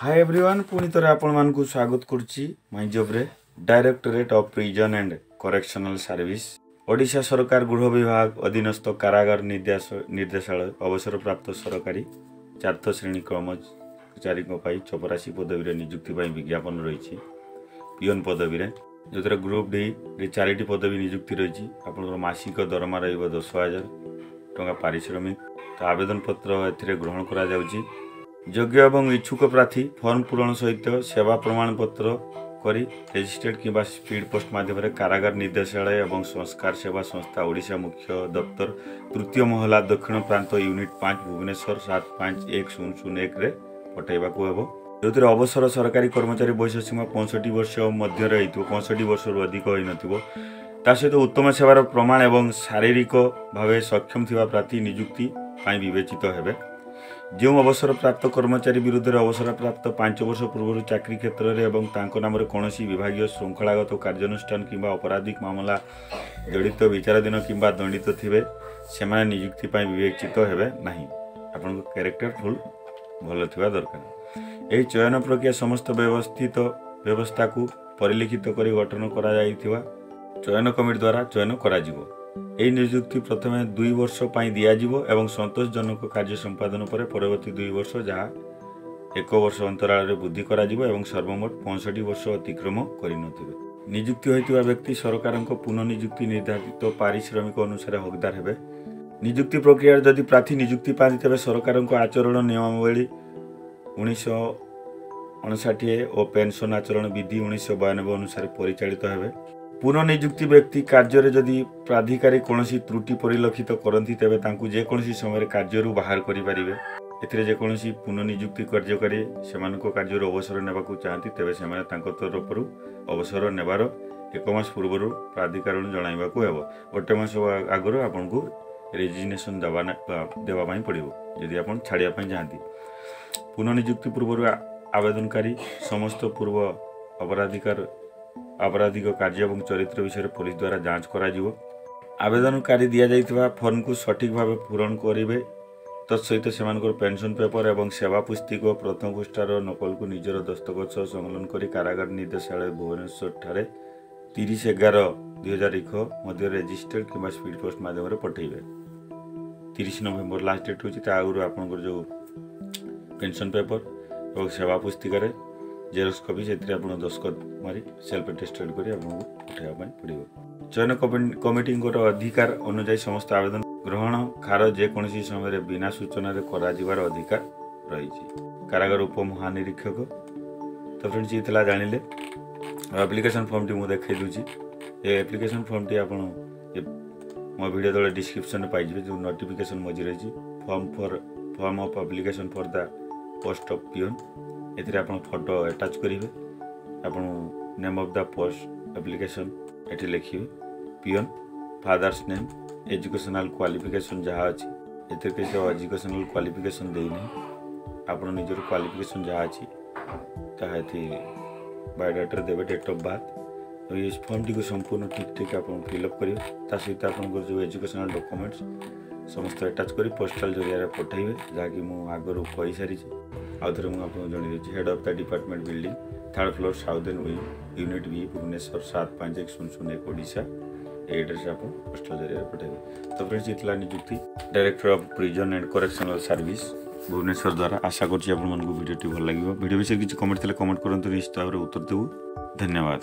Hi everyone पुणी थे आपण मानकू स्वागत करुच्ची माय जॉब रे directorate of prison and correctional service Odisha सरकार गृह विभाग अधीनस्थ कारागार निर्देशालय अवसरप्राप्त सरकारी चार्थ श्रेणी कर्मचारी चपरासी पदवीर नियुक्ति विज्ञापन रही पीएन पदवीर जो ग्रुप डी चारोटी पदवी नियुक्ति रही आपंकर मासिक दरमा रही 10,000 टका पारिश्रमिक तो आवेदन पत्र ग्रहण करा जाउची। योग्य एवं इच्छुक प्रार्थी फर्म पूरण सहित सेवा प्रमाणपत्र करी रेजिस्टर्ड किंवा स्पीड पोस्ट माध्यम कारागार निर्देशालय और संस्कार सेवा संस्था ओडिशा मुख्य दफ्तर तृतीय महला दक्षिण प्रांत यूनिट 5 भुवनेश्वर 75101 पठाइबा हेबो। जो अवसर सरकारी कर्मचारी बयस सीमा 65 वर्ष मध्य रही 65 वर्ष अधिक होई नथिबो ता सहित उत्तम सेवार प्रमाण एवं शारीरिक भाव सक्षम थिबा प्रार्थी नियुक्ति विवेचित हेबे। जो अवसर प्राप्त कर्मचारी विरुद्ध अवसर प्राप्त 5 वर्ष पूर्व चाकरी क्षेत्र में एवं तांको नाम कौन विभाग श्रृंखलागत कार्यानुष्ठान किंवा अपराधिक मामला जड़ित विचाराधीन किंवा दंडित थे से नियुक्ति विवेचित हेबे नहीं। आपन कैरेक्टर फुल भल थिबा दरकार। यह चयन प्रक्रिया समस्त व्यवस्थित व्यवस्था को परिलिखित कर गठन करा जायथिबा चयन कमिटी द्वारा चयन करा जिवो। यह नियुक्ति प्रथम 2 वर्ष दिज्व और सतोषजनक कार्य संपादन पर परवर्ती 2 वर्ष जहाँ 1 वर्ष अंतराल वृद्धि और सर्वमोट 65 वर्ष अतिक्रम कर नियुक्ति होता व्यक्ति सरकार पुनः नियुक्ति निर्धारित पारिश्रमिक अनुसार हकदार हेबे। नियुक्ति प्रक्रिया जदि प्रार्थी नियुक्ति पाती तेज सरकार आचरण नियमावली 1959 और पेंशन आचरण विधि 1992 अनुसार परिचालित हेबे। पुनः नियुक्ति व्यक्ति कार्य में जदि प्राधिकारी कौन त्रुटि परिलक्षित करती तेज जेकोसी समय कार्य बाहर करें जेकोसी पुनः नियुक्ति कार्यकारी से कार्य अवसर ने चाहती तेज से तरफ अवसर नेबार 1 मास पूर्व प्राधिकार जनवाक हेब। 1 मास आगु आपन को रेजिग्नेशन देवाई पड़ो यदि आप छाड़ापी चाहती। पुनः नियुक्ति पूर्व आवेदनकारी समस्त पूर्व आपराधिक कार्य और चरित्र विषय पुलिस द्वारा जांच कर आवेदनकारी दि जा फर्म को सठिक भाव पूरण करेंगे तत्सहित से पेंशन पेपर और सेवा पुस्तक प्रथम पृष्ठार नकल को निजर दस्तखत सह संकलन कर कारागार निर्देशालय भुवनेश्वर ठारे 30/11/2001 मध्य रेजिस्टर्ड किंवा स्पीड पोस्ट माध्यम पठेबे। 30 नवेम्बर लास्ट डेट होची ता आगु आपन जो पेंशन पेपर और सेवा पुस्तिका जेरोक्स कॉपी से दस्खत मारी सेल्फ अटेस्टेड कर उठाइबा पड़ो। चयन कमिटी अधिकार अनुजाई समस्त आवेदन ग्रहण खार जेकोसी समय बिना सूचना कर अधिकार रही। कारागार उपमहानिरीक्षक तो फ्रेंड्स ये जानिले एप्लिकेशन फॉर्म टी मुझे देखे दूसरी। ये एप्लिकेशन फॉर्म टी आप मो वीडियो तले डिस्क्रिप्शन में पाइबे जो नोटिफिकेशन मझी रही form of application for the post of peon ये आप फोटो अटाच करेंगे आप name of the post application ये लिखे peon father's name educational qualification जहाँ अच्छी ये एजुकेशनल क्वालिफिकेशन देना आप निजर क्वालिफिकेशन जहाँ अच्छी बायोडाटा देवे डेट ऑफ बर्थ ये फॉर्म टी संपूर्ण ठीक ठीक आप फिलअप करेंगे सहित आपंकर जो एजुकेशनल डॉक्यूमेंट्स समस्त अटाच कर पोस्टाल जरिया पठाइबे जहाँकि मुझे आगुरी कही सारी आउे मुझे जनई head of the department building 3rd floor southern wing unit B Bhubaneswar 75101 Odisha address आप पोस्टाल जरिया पठाइबे। तो फ्रेंड्स इतला नियुक्ति director of prison and correctional service Bhubaneswar द्वारा आशा करूँ आपड़ी भल लगे भिडियो विषय किसी कमेंट थे कमेंट करूँ निश्चित भाव में उत्तर देवु। धन्यवाद।